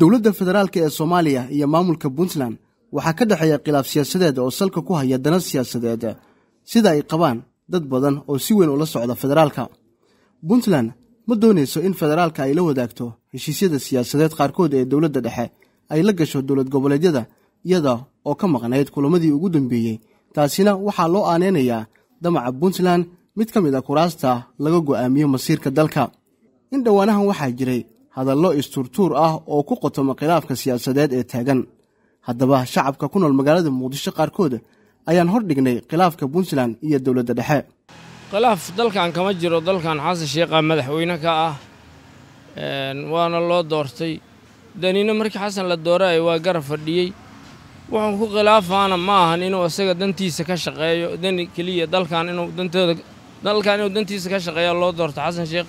dowladda federaalka ee Soomaaliya iyo maamulka Puntland waxaa ka dhaxeeya khilaaf siyaasadeed oo salka ku haya dana siyaasadeed sida ay qabaan dad badan oo si weyn ula socda federaalka. Puntland ma doonayso in federaalka ay la wadaagto heshiisyada siyaasadeed qaarkood ee dowladda dhexe ay la gasho dowlad goboleedyada iyada oo ka maqnayd kulamadii ugu dambeeyay. Taasina waxaa loo aaneenayaa damaca Puntland mid ka mid ah kuraasta laga go'aamiyo masiirka dalka. In dhawaanahan waxaa jiray hadallo isturtuur ah oo ku qotoma khilaafka siyaasadeed ee taagan. Haddaba shacabka ku nool magaalada Muqdisho qaarkood ayaan hor dhignay khilaafka Puntland iyo dowladda dhexe. khilaaf dalkan kama jiro, dalkan Xasan Sheekh madaxweyne ka ah waana loo doortay. danina markii Xasan la dooray waa garab fadhiyay. waxaan ku khilaafaana ma ahan inuu asaga dantiisa ka shaqeeyo dan kaliya dalkan inuu dantiisa ka shaqeeyo loo doorto Xasan Sheekh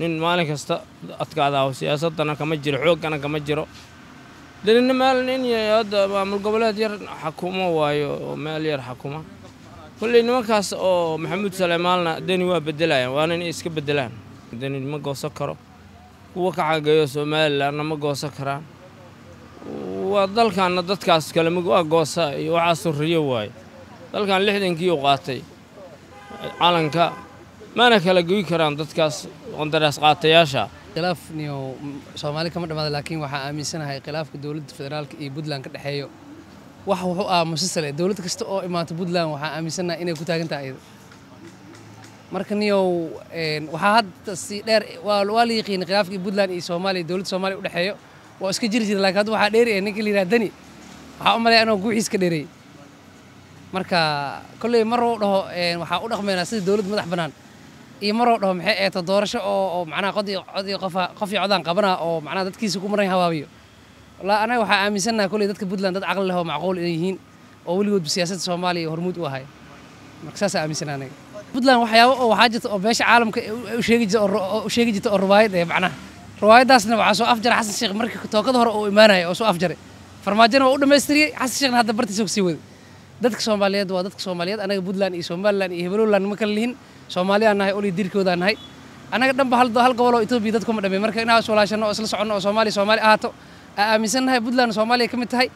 nin maalin kasta adkaada oo siyaasadana kama jiro, xoogana kama jiro. dani maalin in yaada maamul goboleed yar xakumo waayo meel yar xakumo. kulay nimankaas oo Maxamed Saleymaanna dani waa bedelayaan, waana in iska bedelaan. dani ma goosan karo. kuwa ka xageeyo Soomaaliland ma goosan karaan. ودلكان دتكاس كلمه واغوسا iyo waxa suriyo way dalkan 60kii uu qaatay calanka mana kala gooy karaan dadkaas qondaraas qaatayaasha khilaaf niyo Soomaali kama dhamaad laakiin waxa aaminsanahay khilaafka dawladda federaalka iyo Puntland ka dhaxeeyo wax wuxuu aamusay dawlad kasta oo imaanta Puntland waxa aaminsanahay inay ku taagantahay marka niyo waxa hadda si dheer waa la yiqiin khilaafka Puntland iyo Soomaali dawlad Soomaali u dhaxeeyo وأسكت جرجر لكن هذا واحد ديري إنك اللي رادني عمري أنا وجوعي سك ديري مركا كل مرة له وحاول أخمن أسيد دولة مدح بنان أي مرة لهم حق تدورش أو معنا قضي قفي عذان قبنا أو معنا دت كيس كومري هواوي لا أنا وح أمسنا كل دت كبدلان دت عقل له معقول إنهين أوليود بسياسة الصومالي هرمود وهاي مكساس أمسنا أنا بدلان وحيا وحاجة وبيش عالم وشيء جت الروايد معنا روايداسنا وعسو أفجر حسن الشيخ مركي توكده هو إيمانه وعسو أفجر فرماجنا وقول ماستري حسن الشيخ هذا برتي سوق سويد دتك سوماليات وادتك سوماليات أنا بودلان إيسومالان إيهبلولان مكلين سوماليا أنا هقولي ديرك وده أنا هاي أنا قدام بهال قولوا إتو بيدتكم قدامي مركي أنا ولا عشان أصل صعنا سومالي أهتو أميسن هاي بودلان سوماليا كم تهاي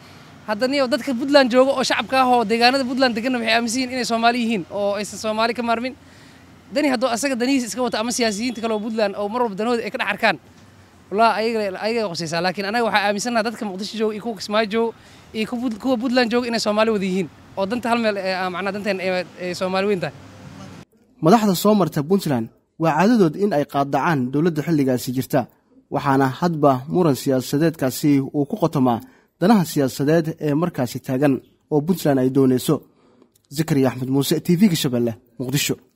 هذا نية ودتك بودلان جوجو أو شعب كهو دجاجنا بودلان دكنا بحي أميسين إني سوماليين أو إيس سومالي كمارمين دني هذا أسرع دني سكوا تأمسياسيين تكلوا بودلان أو مرة بدنود إكنا حركان والله أيق قصيص لكن أنا وح أمسنا هذاك مقدش جو يكوك سماي جو يكوب بودلان جو إن سومالي وديهين أو دنت هل معنا دنت سومالي وين ده ملاحظة سومر تبونتلان وعددود إن أيقاد عن دولة حل جالس جرتا وحنا حدبة مرسيال سداد كاسي وكوكتما دنها سيال سداد مركز تاجن وبونتلان أيدونيسو ذكري أحمد موسى تي في شبله مقدشو.